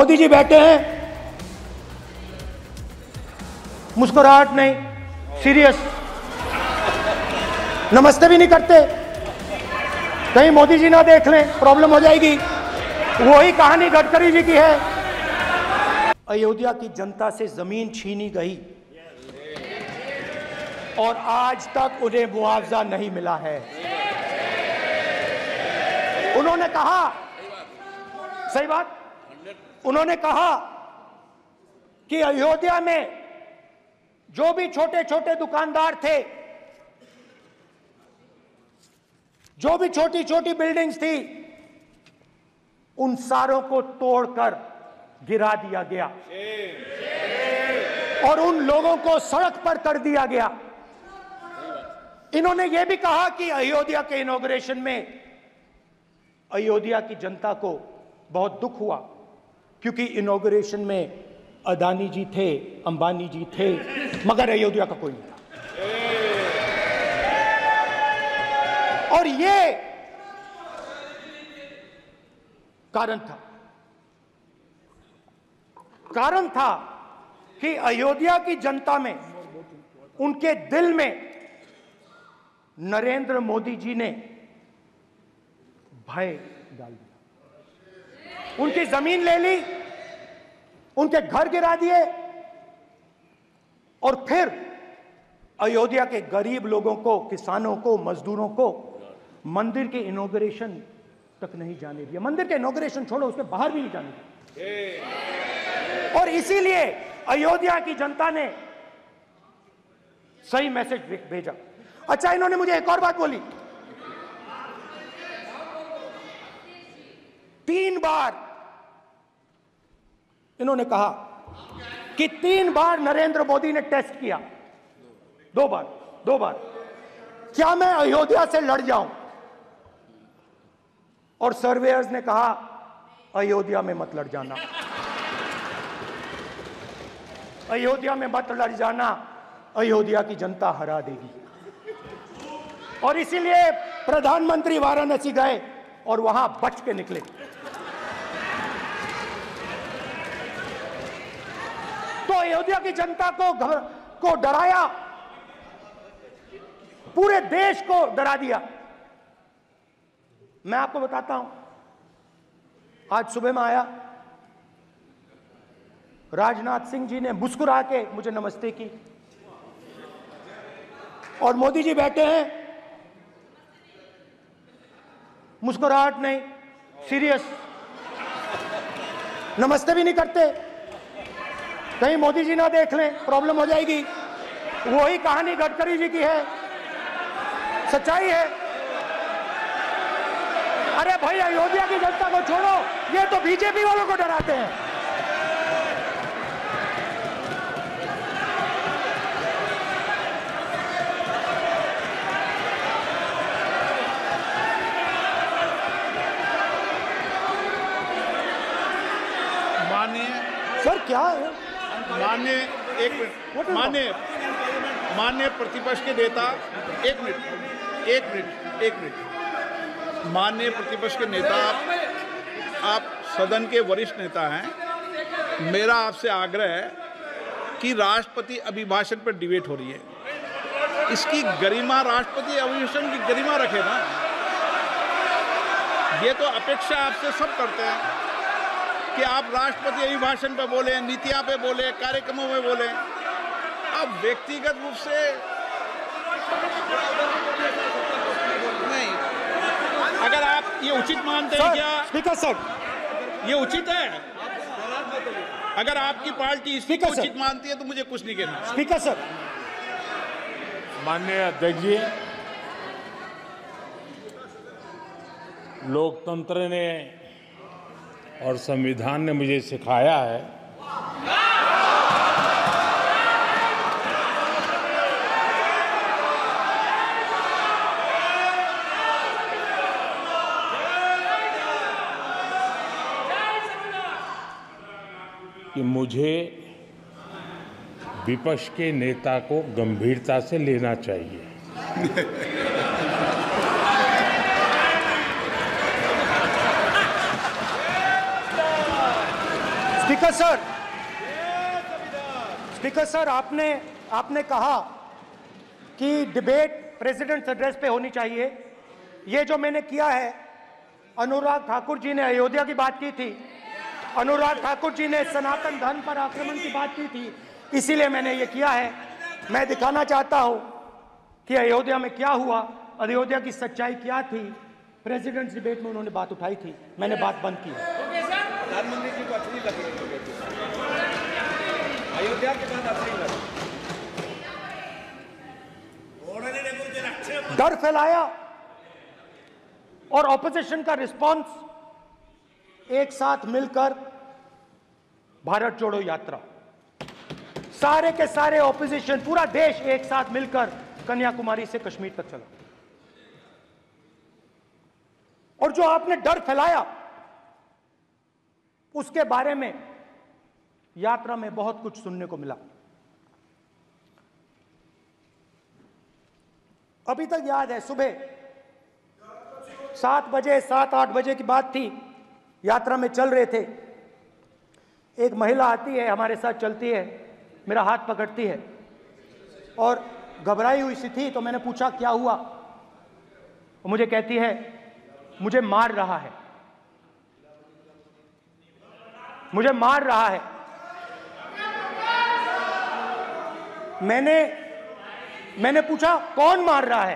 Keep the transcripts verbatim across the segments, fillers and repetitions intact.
मोदी जी बैठे हैं, मुस्कुराहट नहीं, सीरियस, नमस्ते भी नहीं करते, कहीं मोदी जी ना देख लें, प्रॉब्लम हो जाएगी। वही कहानी गडकरी जी की है। अयोध्या की जनता से जमीन छीनी गई और आज तक उन्हें मुआवजा नहीं मिला है। उन्होंने कहा, सही बात, उन्होंने कहा कि अयोध्या में जो भी छोटे छोटे दुकानदार थे, जो भी छोटी छोटी बिल्डिंग्स थी, उन सारों को तोड़कर गिरा दिया गया और उन लोगों को सड़क पर कर दिया गया। इन्होंने यह भी कहा कि अयोध्या के इनॉग्रेशन में अयोध्या की जनता को बहुत दुख हुआ, क्योंकि इनॉग्रेशन में अदानी जी थे, अंबानी जी थे, मगर अयोध्या का कोई नहीं था। और ये कारण था, कारण था कि अयोध्या की जनता में, उनके दिल में नरेंद्र मोदी जी ने भय डाल दिया। उनकी जमीन ले ली, उनके घर गिरा दिए और फिर अयोध्या के गरीब लोगों को, किसानों को, मजदूरों को मंदिर के इनॉग्रेशन तक नहीं जाने दिया। मंदिर के इनॉग्रेशन छोड़ो, उसके बाहर भी नहीं जाने दिया। और इसीलिए अयोध्या की जनता ने सही मैसेज भेजा। अच्छा, इन्होंने मुझे एक और बात बोली, तीन बार इन्होंने कहा कि तीन बार नरेंद्र मोदी ने टेस्ट किया, दो बार दो बार क्या मैं अयोध्या से लड़ जाऊं, और सर्वेयर्स ने कहा अयोध्या में मत लड़ जाना, अयोध्या में मत लड़ जाना, अयोध्या की जनता हरा देगी। और इसीलिए प्रधानमंत्री वाराणसी गए और वहां बच के निकले। तो अयोध्या की जनता को घर को डराया, पूरे देश को डरा दिया। मैं आपको बताता हूं, आज सुबह में आया, राजनाथ सिंह जी ने मुस्कुरा के मुझे नमस्ते की, और मोदी जी बैठे हैं, मुस्कुराहट नहीं, सीरियस, नमस्ते भी नहीं करते, कहीं मोदी जी ना देख लें, प्रॉब्लम हो जाएगी। वही कहानी गडकरी जी की है, सच्चाई है। अरे भाई, अयोध्या की जनता को छोड़ो, ये तो बीजेपी वालों को डराते हैं। माननीय सर, क्या है माननीय, एक मिनट, माननीय माननीय प्रतिपक्ष के नेता, एक मिनट एक मिनट एक मिनट माननीय प्रतिपक्ष के नेता, आप आप सदन के वरिष्ठ नेता हैं। मेरा आपसे आग्रह है कि राष्ट्रपति अभिभाषण पर डिबेट हो रही है, इसकी गरिमा, राष्ट्रपति अभिभाषण की गरिमा रखे ना। ये तो अपेक्षा आपसे सब करते हैं कि आप राष्ट्रपति अभिभाषण पे बोलें, नीतियां पे बोलें, कार्यक्रमों में बोलें। आप व्यक्तिगत रूप से नहीं, अगर आप ये उचित मानते हैं क्या स्पीकर साहब, ये उचित है? अगर आपकी पार्टी इसको उचित मानती है तो मुझे कुछ नहीं कहना। स्पीकर सर, माननीय अध्यक्ष जी, लोकतंत्र ने और संविधान ने मुझे सिखाया है कि मुझे विपक्ष के नेता को गंभीरता से लेना चाहिए। स्पीकर सर, स्पीकर सर आपने आपने कहा कि डिबेट प्रेसिडेंट्स एड्रेस पे होनी चाहिए। ये जो मैंने किया है, अनुराग ठाकुर जी ने अयोध्या की बात की थी, अनुराग ठाकुर जी ने सनातन धर्म पर आक्रमण की बात की थी, इसीलिए मैंने ये किया है। मैं दिखाना चाहता हूँ कि अयोध्या में क्या हुआ, अयोध्या की सच्चाई क्या थी। प्रेसिडेंट्स डिबेट में उन्होंने बात उठाई थी, मैंने बात बंद की है। प्रधानमंत्री जी को अच्छी लगी अयोध्या के बाद अच्छी लगी, डर फैलाया, और ऑपोजिशन का रिस्पांस एक साथ मिलकर भारत जोड़ो यात्रा, सारे के सारे ऑपोजिशन, पूरा देश एक साथ मिलकर कन्याकुमारी से कश्मीर तक चला। और जो आपने डर फैलाया उसके बारे में यात्रा में बहुत कुछ सुनने को मिला। अभी तक याद है, सुबह सात बजे सात आठ बजे की बात थी, यात्रा में चल रहे थे, एक महिला आती है, हमारे साथ चलती है, मेरा हाथ पकड़ती है और घबराई हुई सी थी, तो मैंने पूछा क्या हुआ। मुझे कहती है मुझे मार रहा है, मुझे मार रहा है। मैंने मैंने पूछा कौन मार रहा है,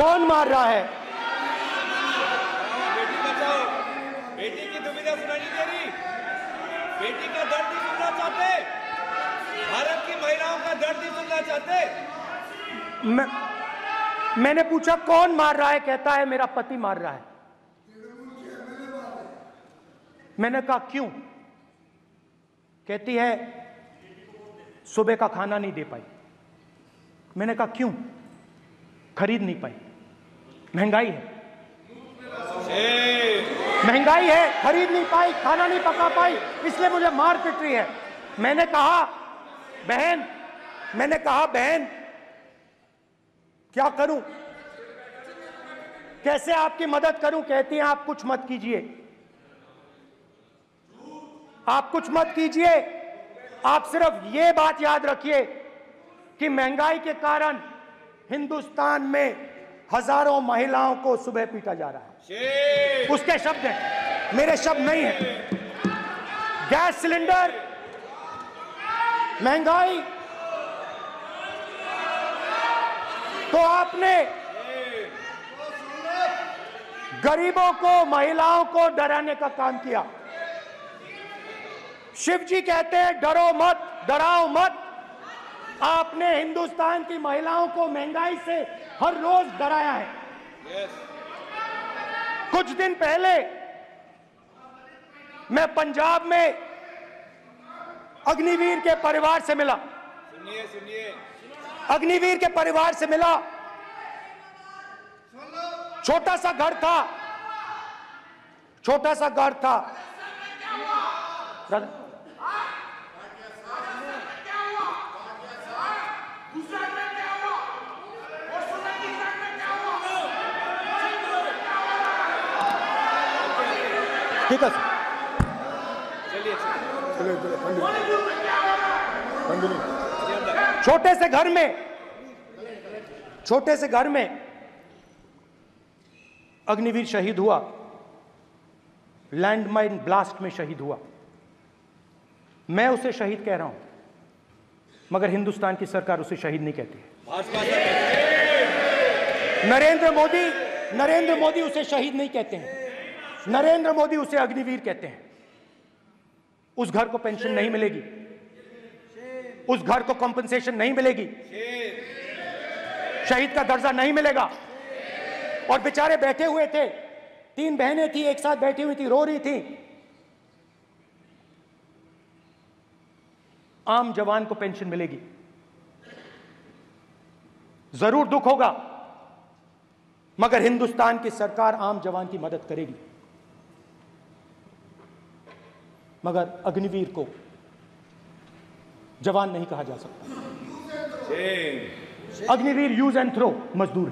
कौन मार रहा है। बेटी बचाओ, बेटी की दुविधा सुनानी दे रही, बेटी का दर्द ही सुनना चाहते, भारत की महिलाओं का दर्द ही सुनना चाहते। मैं, मैंने पूछा कौन मार रहा है, कहता है मेरा पति मार रहा है। मैंने कहा क्यों, कहती है सुबह का खाना नहीं दे पाई। मैंने कहा क्यों, खरीद नहीं पाई, महंगाई है, महंगाई है, खरीद नहीं पाई, खाना नहीं पका पाई, इसलिए मुझे मार पिट रही है। मैंने कहा बहन, मैंने कहा बहन क्या करूं, कैसे आपकी मदद करूं। कहती है आप कुछ मत कीजिए, आप कुछ मत कीजिए, आप सिर्फ ये बात याद रखिए कि महंगाई के कारण हिंदुस्तान में हजारों महिलाओं को सुबह पीटा जा रहा है। उसके शब्द हैं, मेरे शब्द नहीं हैं। गैस सिलेंडर, महंगाई, तो आपने गरीबों को, महिलाओं को डराने का काम किया। शिव जी कहते हैं डरो मत, डराओ मत। आपने हिंदुस्तान की महिलाओं को महंगाई से हर रोज डराया है। yes. कुछ दिन पहले मैं पंजाब में अग्निवीर के परिवार से मिला, सुनिए सुनिए, अग्निवीर के परिवार से मिला। छोटा सा घर था, छोटा सा घर था, ठीक है सर। चलिए चलिए। छोटे से घर में, छोटे से घर में अग्निवीर शहीद हुआ, लैंडमाइन ब्लास्ट में शहीद हुआ। मैं उसे शहीद कह रहा हूं, मगर हिंदुस्तान की सरकार उसे शहीद नहीं कहती है। नरेंद्र मोदी, नरेंद्र मोदी उसे शहीद नहीं कहते हैं, नरेंद्र मोदी उसे अग्निवीर कहते हैं। उस घर को पेंशन नहीं मिलेगी, उस घर को कंपनसेशन नहीं मिलेगी, शहीद का दर्जा नहीं मिलेगा। और बेचारे बैठे हुए थे, तीन बहनें थी, एक साथ बैठी हुई थी, रो रही थी। आम जवान को पेंशन मिलेगी, जरूर दुख होगा, मगर हिंदुस्तान की सरकार आम जवान की मदद करेगी। मगर अग्निवीर को जवान नहीं कहा जा सकता। अग्निवीर यूज एंड थ्रो मजदूर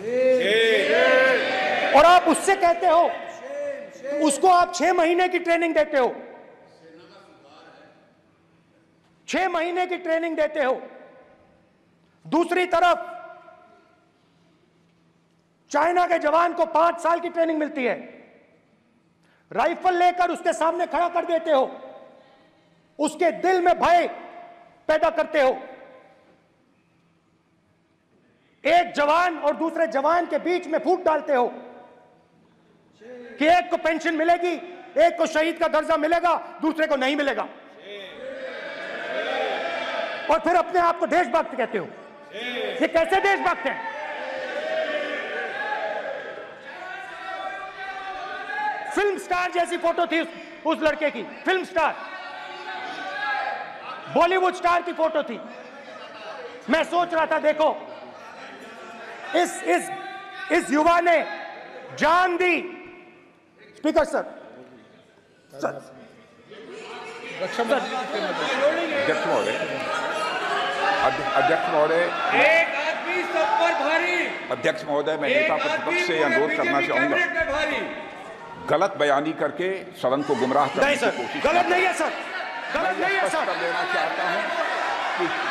है, और आप उससे कहते हो उसको आप छह महीने की ट्रेनिंग देते हो, छह महीने की ट्रेनिंग देते हो। दूसरी तरफ चाइना के जवान को पांच साल की ट्रेनिंग मिलती है, राइफल लेकर उसके सामने खड़ा कर देते हो, उसके दिल में भय पैदा करते हो। एक जवान और दूसरे जवान के बीच में फूट डालते हो कि एक को पेंशन मिलेगी, एक को शहीद का दर्जा मिलेगा, दूसरे को नहीं मिलेगा, और फिर अपने आप को देशभक्त कहते हो। ये कैसे देशभक्त है? फिल्म स्टार जैसी फोटो थी उस, उस लड़के की, फिल्म स्टार, बॉलीवुड स्टार की फोटो थी। मैं सोच रहा था देखो इस इस इस युवा ने जान दी। स्पीकर सर, सर, अध्यक्ष महोदय, अध्यक्ष महोदय, एक आदमी सब पर भारी। अध्यक्ष महोदय, मैं नेता प्रतिपक्ष से अनुरोध करना चाहूंगा, गलत बयानी करके सदन को गुमराह करने की कोशिश। गलत नहीं है सर, गलत नहीं है सर, लेना चाहता हूँ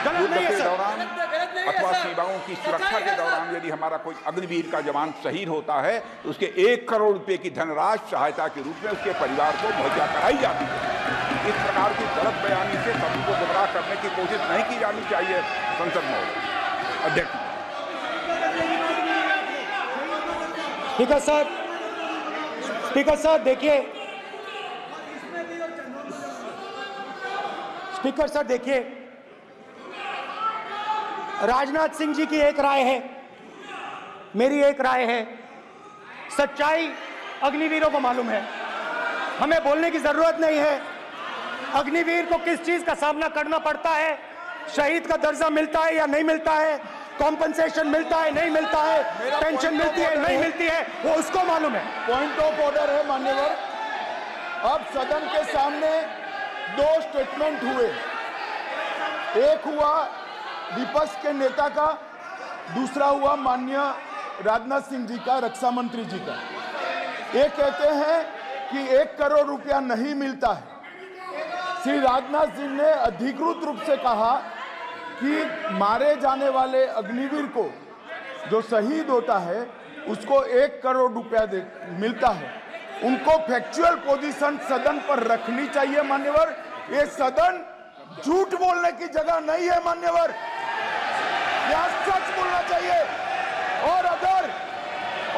गलत नहीं है सर। अथवा सीमाओं की सुरक्षा के दौरान यदि हमारा कोई अग्निवीर का जवान शहीद होता है तो उसके एक करोड़ रुपए की धनराशि सहायता के रूप में उसके परिवार को मुहैया कराई जाती है। इस प्रकार की गलत बयानी से सभी को गुमराह करने की कोशिश नहीं की जानी चाहिए। संसद महोदय, अध्यक्ष, स्पीकर साहब, स्पीकर साहब देखिए, स्पीकर साहब देखिए, राजनाथ सिंह जी की एक राय है, मेरी एक राय है, सच्चाई अग्निवीरों को मालूम है, हमें बोलने की जरूरत नहीं है। अग्निवीर को किस चीज का सामना करना पड़ता है, शहीद का दर्जा मिलता है या नहीं मिलता है, कॉम्पनसेशन मिलता है नहीं मिलता है, पेंशन मिलती है नहीं मिलती है, वो उसको मालूम है। पॉइंट ऑफ ऑर्डर है मान्यवर। अब सदन के सामने दो स्टेटमेंट हुए, एक हुआ विपक्ष के नेता का, दूसरा हुआ माननीय राजनाथ सिंह जी का, रक्षा मंत्री जी का। ये कहते हैं कि एक करोड़ रुपया नहीं मिलता है। श्री राजनाथ सिंह ने अधिकृत रूप से कहा कि मारे जाने वाले अग्निवीर को जो शहीद होता है उसको एक करोड़ रुपया दे मिलता है। उनको फैक्चुअल पोजीशन सदन पर रखनी चाहिए मान्यवर। ये सदन झूठ बोलने की जगह नहीं है मान्यवर, यह सच बोलना चाहिए। और अगर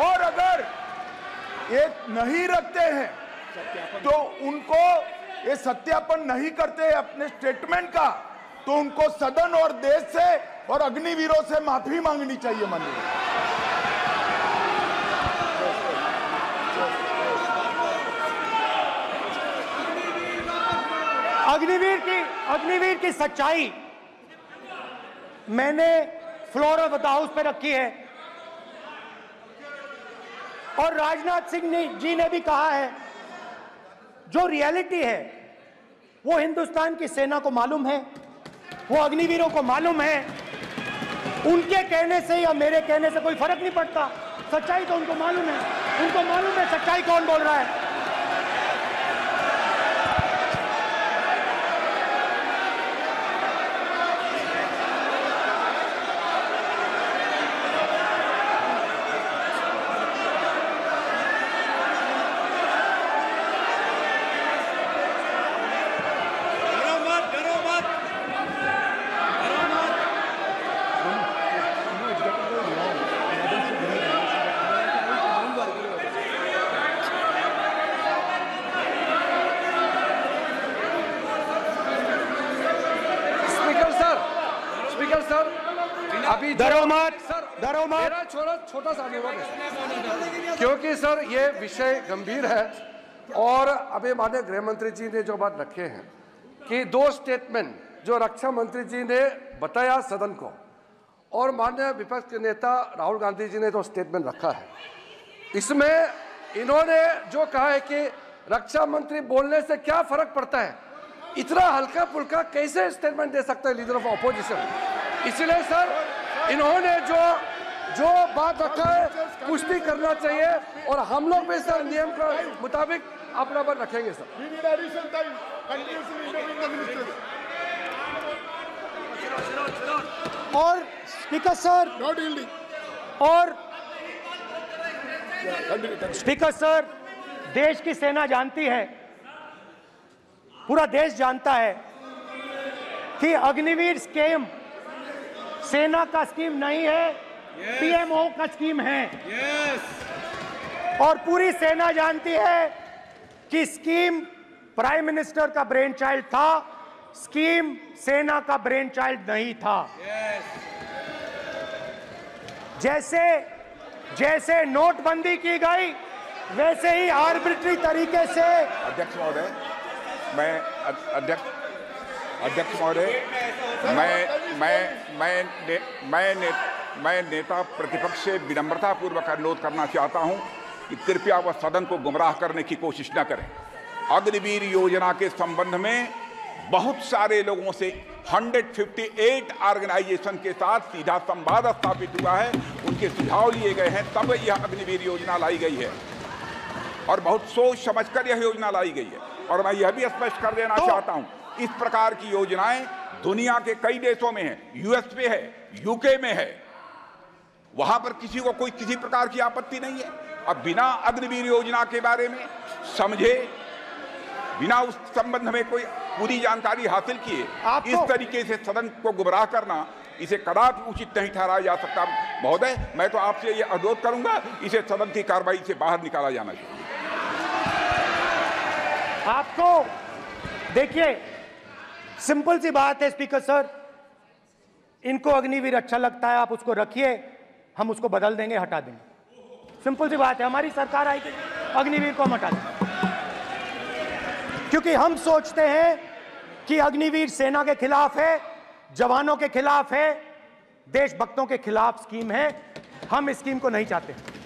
और अगर ये नहीं रखते हैं तो उनको, ये सत्यापन नहीं करते हैं अपने स्टेटमेंट का, तो उनको सदन और देश से और अग्निवीरों से माफी मांगनी चाहिए मान्यवर। अग्निवीर की अग्निवीर की सच्चाई मैंने फ्लोर ऑफ द हाउस पे रखी है, और राजनाथ सिंह जी ने भी कहा है जो रियलिटी है वो हिंदुस्तान की सेना को मालूम है, वो अग्निवीरों को मालूम है। उनके कहने से या मेरे कहने से कोई फर्क नहीं पड़ता, सच्चाई तो उनको मालूम है, उनको मालूम है सच्चाई कौन बोल रहा है। छोटा सा निवेदन, क्योंकि सर ये विषय गंभीर है, और अभी माननीय गृह मंत्री जी ने जो बात रखे हैं कि दो स्टेटमेंट जो रक्षा मंत्री जी ने बताया सदन को, और माननीय विपक्ष के नेता राहुल गांधी जी ने जो स्टेटमेंट रखा है, इसमें इन्होंने जो कहा है कि रक्षा मंत्री बोलने से क्या फर्क पड़ता है, इतना हल्का फुल्का कैसे स्टेटमेंट दे सकता है लीडर ऑफ ऑपोजिशन। इसलिए सर इन्होंने जो जो बात रखा है पुष्टि करना चाहिए, और हम लोग भी सर नियम के मुताबिक अपनापन रखेंगे सर। और स्पीकर सर, और स्पीकर सर, देश की सेना जानती है, पूरा देश जानता है कि अग्निवीर स्कीम सेना का स्कीम नहीं है, yes. पीएमओ का स्कीम है, yes. और पूरी सेना जानती है कि स्कीम प्राइम मिनिस्टर का ब्रेन चाइल्ड था, स्कीम सेना का ब्रेन चाइल्ड नहीं था, yes. जैसे जैसे नोटबंदी की गई वैसे ही आर्बिट्री तरीके से। अध्यक्ष महोदय, मैं अध्यक्ष अध्यक्ष महोदय, मैं मैं मैं ने, मैं ने, मैं नेता प्रतिपक्ष से विनम्रतापूर्वक अनुरोध करना चाहता हूं कि कृपया वह सदन को गुमराह करने की कोशिश न करें। अग्निवीर योजना के संबंध में बहुत सारे लोगों से एक सौ अट्ठावन ऑर्गेनाइजेशन के साथ सीधा संवाद स्थापित हुआ है, उनके सुझाव लिए गए हैं, तब यह अग्निवीर योजना लाई गई है और बहुत सोच समझकर यह योजना लाई गई है। और मैं यह भी स्पष्ट कर देना तो, चाहता हूं, इस प्रकार की योजनाएं दुनिया के कई देशों में है, यूएस पे है, यूके में है, वहां पर किसी को कोई किसी प्रकार की आपत्ति नहीं है। अब बिना अग्निवीर योजना के बारे में समझे, बिना उस संबंध में कोई पूरी जानकारी हासिल किए इस तरीके से सदन को गुमराह करना, इसे कदापि उचित नहीं ठहराया जा सकता। महोदय, मैं तो आपसे यह अनुरोध करूंगा, इसे सदन की कार्रवाई से बाहर निकाला जाना चाहिए। आपको देखिए, सिंपल सी बात है स्पीकर सर, इनको अग्निवीर अच्छा लगता है, आप उसको रखिए, हम उसको बदल देंगे, हटा देंगे। सिंपल सी बात है, हमारी सरकार आई कि अग्निवीर को हम हटा देंगे, क्योंकि हम सोचते हैं कि अग्निवीर सेना के खिलाफ है, जवानों के खिलाफ है, देशभक्तों के खिलाफ स्कीम है, हम इस स्कीम को नहीं चाहते।